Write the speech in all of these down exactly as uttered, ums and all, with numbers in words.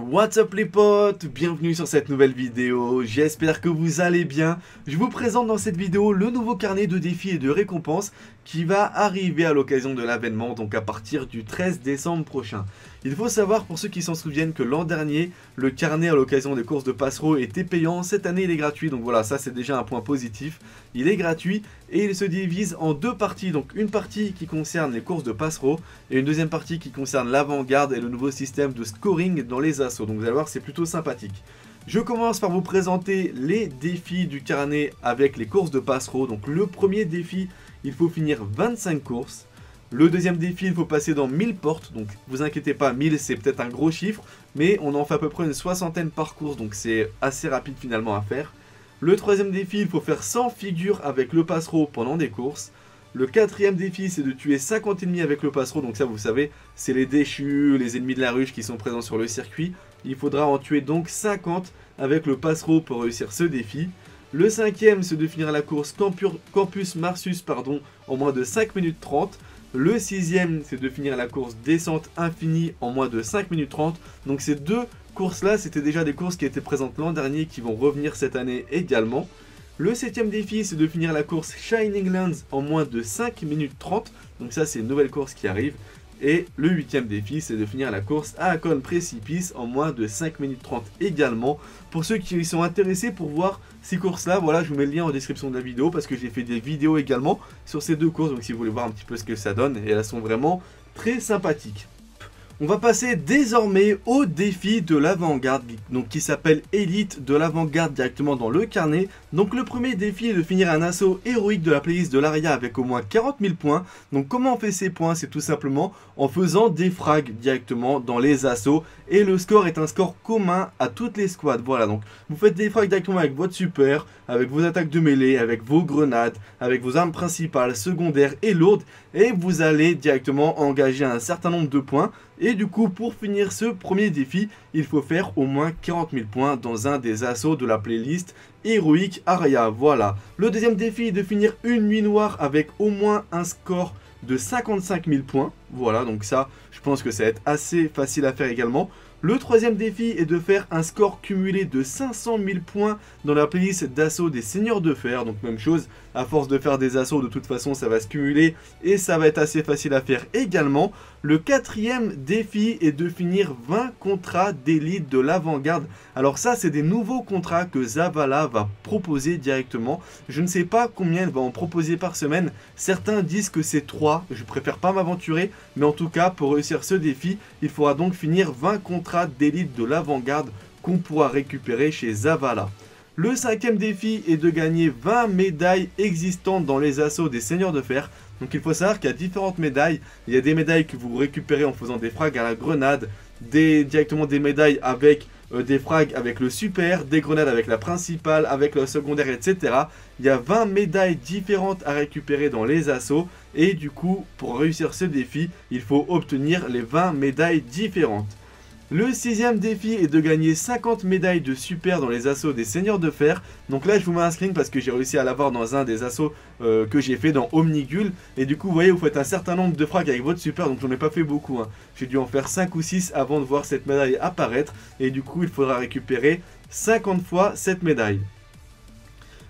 What's up les potes, bienvenue sur cette nouvelle vidéo, j'espère que vous allez bien. Je vous présente dans cette vidéo le nouveau carnet de défis et de récompenses qui va arriver à l'occasion de l'avènement, donc à partir du treize décembre prochain. Il faut savoir, pour ceux qui s'en souviennent, que l'an dernier, le carnet à l'occasion des courses de passereaux était payant. Cette année, il est gratuit, donc voilà, ça c'est déjà un point positif. Il est gratuit et il se divise en deux parties, donc une partie qui concerne les courses de passereaux et une deuxième partie qui concerne l'avant-garde et le nouveau système de scoring dans les assauts. Donc vous allez voir, c'est plutôt sympathique. Je commence par vous présenter les défis du carnet avec les courses de passereaux. Donc le premier défi, il faut finir vingt-cinq courses. Le deuxième défi, il faut passer dans mille portes. Donc vous inquiétez pas, mille c'est peut-être un gros chiffre, mais on en fait à peu près une soixantaine par course, donc c'est assez rapide finalement à faire. Le troisième défi, il faut faire cent figures avec le passereau pendant des courses. Le quatrième défi, c'est de tuer cinquante ennemis avec le passereau. Donc ça, vous savez, c'est les déchus, les ennemis de la ruche qui sont présents sur le circuit. Il faudra en tuer donc cinquante avec le passereau pour réussir ce défi. Le cinquième, c'est de finir la course Campus Marsus pardon, en moins de cinq minutes trente. Le sixième, c'est de finir la course Descente Infinie en moins de cinq minutes trente. Donc ces deux courses-là, c'était déjà des courses qui étaient présentes l'an dernier, qui vont revenir cette année également. Le septième défi, c'est de finir la course Shining Lands en moins de cinq minutes trente. Donc ça, c'est une nouvelle course qui arrive. Et le huitième défi, c'est de finir la course Aacon Précipice en moins de cinq minutes trente également. Pour ceux qui sont intéressés pour voir ces courses-là, voilà, je vous mets le lien en description de la vidéo parce que j'ai fait des vidéos également sur ces deux courses. Donc si vous voulez voir un petit peu ce que ça donne, et elles sont vraiment très sympathiques. On va passer désormais au défi de l'avant-garde, donc qui s'appelle Élite de l'avant-garde directement dans le carnet. Donc le premier défi est de finir un assaut héroïque de la playlist de l'aria avec au moins quarante mille points. Donc comment on fait ces points? C'est tout simplement en faisant des frags directement dans les assauts. Et le score est un score commun à toutes les squads. Voilà, donc vous faites des frags directement avec votre super, avec vos attaques de mêlée, avec vos grenades, avec vos armes principales, secondaires et lourdes. Et vous allez directement engager un certain nombre de points. Et du coup, pour finir ce premier défi, il faut faire au moins quarante mille points dans un des assauts de la playlist héroïque Aria. Voilà. Le deuxième défi est de finir une nuit noire avec au moins un score de cinquante-cinq mille points. Voilà, donc ça, je pense que ça va être assez facile à faire également. Le troisième défi est de faire un score cumulé de cinq cent mille points dans la playlist d'assaut des Seigneurs de Fer. Donc même chose, à force de faire des assauts, de toute façon ça va se cumuler et ça va être assez facile à faire également. Le quatrième défi est de finir vingt contrats d'élite de l'avant-garde. Alors ça, c'est des nouveaux contrats que Zavala va proposer directement. Je ne sais pas combien elle va en proposer par semaine. Certains disent que c'est trois, je préfère pas m'aventurer. Mais en tout cas, pour réussir ce défi, il faudra donc finir vingt contrats d'élite de l'avant-garde qu'on pourra récupérer chez Zavala. Le cinquième défi est de gagner vingt médailles existantes dans les assauts des Seigneurs de Fer. Donc il faut savoir qu'il y a différentes médailles. Il y a des médailles que vous récupérez en faisant des frags à la grenade, des, directement des médailles avec euh, des frags avec le super, des grenades avec la principale, avec la secondaire, et cetera. Il y a vingt médailles différentes à récupérer dans les assauts. Et du coup, pour réussir ce défi, il faut obtenir les vingt médailles différentes. Le sixième défi est de gagner cinquante médailles de super dans les assauts des Seigneurs de Fer. Donc là, je vous mets un sling parce que j'ai réussi à l'avoir dans un des assauts euh, que j'ai fait dans Omnicule. Et du coup, vous voyez, vous faites un certain nombre de frags avec votre super. Donc j'en ai pas fait beaucoup, hein. J'ai dû en faire cinq ou six avant de voir cette médaille apparaître. Et du coup, il faudra récupérer cinquante fois cette médaille.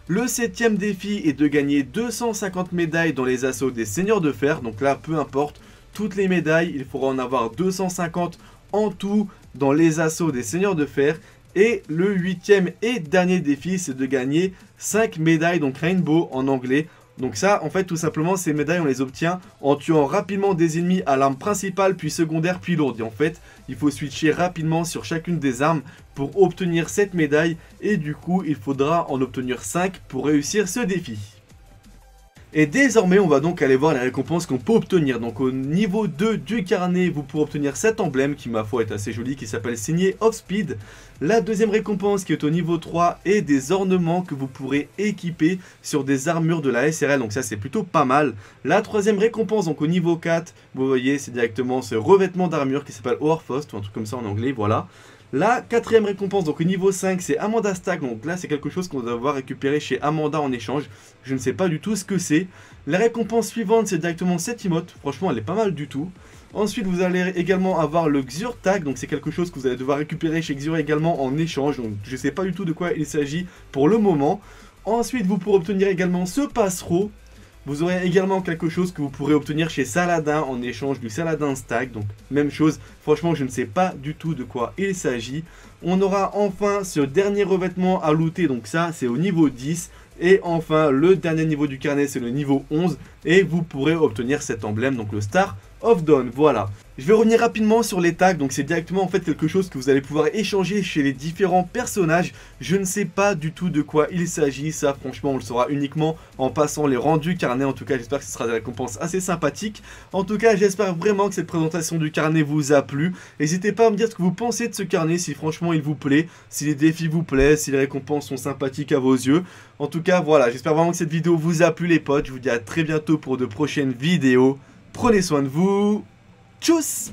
Le septième défi est de gagner deux cent cinquante médailles dans les assauts des Seigneurs de Fer. Donc là, peu importe, toutes les médailles, il faudra en avoir deux cent cinquante en tout dans les assauts des Seigneurs de Fer. Et le huitième et dernier défi, c'est de gagner cinq médailles, donc Rainbow en anglais. Donc ça, en fait, tout simplement, ces médailles, on les obtient en tuant rapidement des ennemis à l'arme principale, puis secondaire, puis lourde. Et en fait, il faut switcher rapidement sur chacune des armes pour obtenir cette médaille. Et du coup, il faudra en obtenir cinq pour réussir ce défi. Et désormais, on va donc aller voir les récompenses qu'on peut obtenir. Donc au niveau deux du carnet, vous pourrez obtenir cet emblème qui, ma foi, est assez joli, qui s'appelle Signé of Speed. La deuxième récompense, qui est au niveau trois, est des ornements que vous pourrez équiper sur des armures de la S R L. Donc ça, c'est plutôt pas mal. La troisième récompense, donc au niveau quatre, vous voyez, c'est directement ce revêtement d'armure qui s'appelle Warfrost, ou un truc comme ça en anglais, voilà. La quatrième récompense, donc au niveau cinq, c'est Amanda Stack. Donc là, c'est quelque chose qu'on doit avoir récupéré chez Amanda en échange. Je ne sais pas du tout ce que c'est. La récompense suivante, c'est directement cette emote. Franchement, elle est pas mal du tout. Ensuite, vous allez également avoir le Xur Tag. Donc c'est quelque chose que vous allez devoir récupérer chez Xur également en échange. Donc je ne sais pas du tout de quoi il s'agit pour le moment. Ensuite, vous pourrez obtenir également ce passereau. Vous aurez également quelque chose que vous pourrez obtenir chez Saladin en échange du Saladin Stack. Donc même chose, franchement je ne sais pas du tout de quoi il s'agit. On aura enfin ce dernier revêtement à looter, donc ça c'est au niveau dix. Et enfin le dernier niveau du carnet, c'est le niveau onze. Et vous pourrez obtenir cet emblème, donc le Star of Dawn, voilà. Je vais revenir rapidement sur les tags, donc c'est directement en fait quelque chose que vous allez pouvoir échanger chez les différents personnages. Je ne sais pas du tout de quoi il s'agit, ça franchement on le saura uniquement en passant les rendus carnets. En tout cas j'espère que ce sera des récompenses assez sympathiques. En tout cas j'espère vraiment que cette présentation du carnet vous a plu. N'hésitez pas à me dire ce que vous pensez de ce carnet, si franchement il vous plaît, si les défis vous plaisent, si les récompenses sont sympathiques à vos yeux. En tout cas voilà, j'espère vraiment que cette vidéo vous a plu les potes, je vous dis à très bientôt pour de prochaines vidéos. Prenez soin de vous. Tchuss!